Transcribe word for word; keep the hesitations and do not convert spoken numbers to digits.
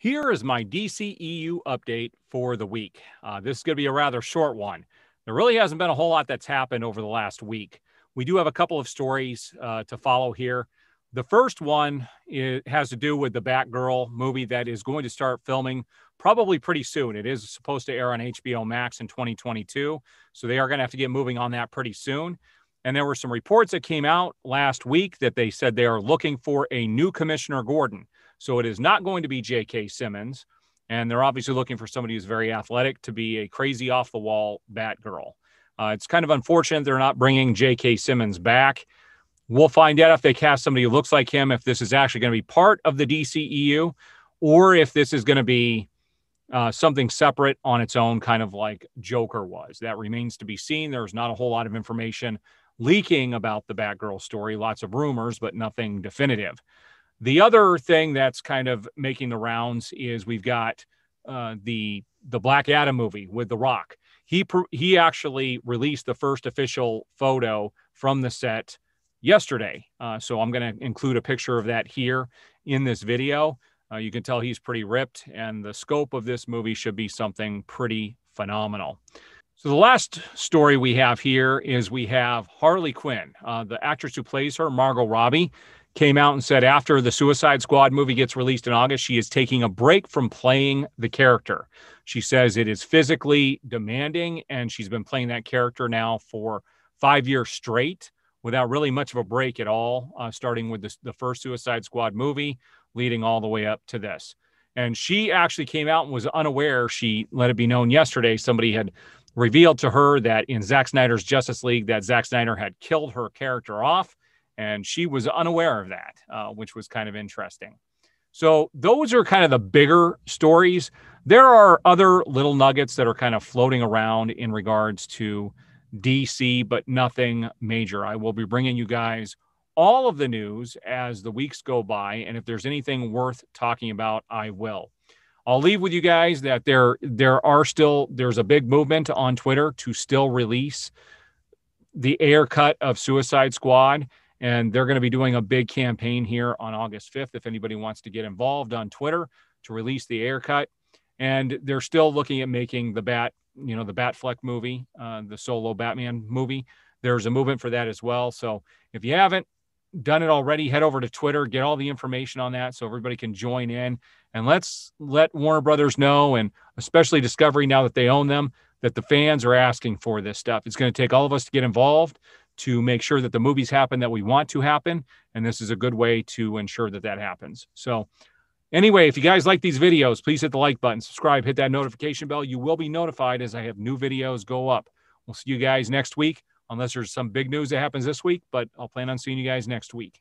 Here is my D C E U update for the week. Uh, this is going to be a rather short one. There really hasn't been a whole lot that's happened over the last week. We do have a couple of stories uh, to follow here. The first one is, has to do with the Batgirl movie that is going to start filming probably pretty soon. It is supposed to air on H B O Max in twenty twenty-two, so they are going to have to get moving on that pretty soon. And there were some reports that came out last week that they said they are looking for a new Commissioner Gordon. So it is not going to be J K. Simmons, and they're obviously looking for somebody who's very athletic to be a crazy off-the-wall Batgirl. Uh, it's kind of unfortunate they're not bringing J K. Simmons back. We'll find out if they cast somebody who looks like him, if this is actually going to be part of the D C E U, or if this is going to be uh, something separate on its own, kind of like Joker was. That remains to be seen. There's not a whole lot of information leaking about the Batgirl story. Lots of rumors, but nothing definitive. The other thing that's kind of making the rounds is we've got uh, the the Black Adam movie with The Rock. He he actually released the first official photo from the set yesterday. Uh, so I'm going to include a picture of that here in this video. Uh, you can tell he's pretty ripped, and the scope of this movie should be something pretty phenomenal. So the last story we have here is we have Harley Quinn, uh, the actress who plays her, Margot Robbie, came out and said after the Suicide Squad movie gets released in August, she is taking a break from playing the character. She says it is physically demanding, and she's been playing that character now for five years straight without really much of a break at all, uh, starting with this, the first Suicide Squad movie, leading all the way up to this. And she actually came out and was unaware. She let it be known yesterday, somebody had revealed to her that in Zack Snyder's Justice League, that Zack Snyder had killed her character off. And she was unaware of that, uh, which was kind of interesting. So those are kind of the bigger stories. There are other little nuggets that are kind of floating around in regards to D C, but nothing major. I will be bringing you guys all of the news as the weeks go by. And if there's anything worth talking about, I will. I'll leave with you guys that there, there are still, there's a big movement on Twitter to still release the air cut of Suicide Squad. And they're going to be doing a big campaign here on August fifth if anybody wants to get involved on Twitter to release the air cut. And they're still looking at making the Bat, you know, the Batfleck movie, uh, the solo Batman movie. There's a movement for that as well. So if you haven't done it already, head over to Twitter, get all the information on that so everybody can join in. And let's let Warner Brothers know, and especially Discovery now that they own them, that the fans are asking for this stuff. It's going to take all of us to get involved to make sure that the movies happen that we want to happen. And this is a good way to ensure that that happens. So anyway, if you guys like these videos, please hit the like button, subscribe, hit that notification bell. You will be notified as I have new videos go up. We'll see you guys next week, unless there's some big news that happens this week, but I'll plan on seeing you guys next week.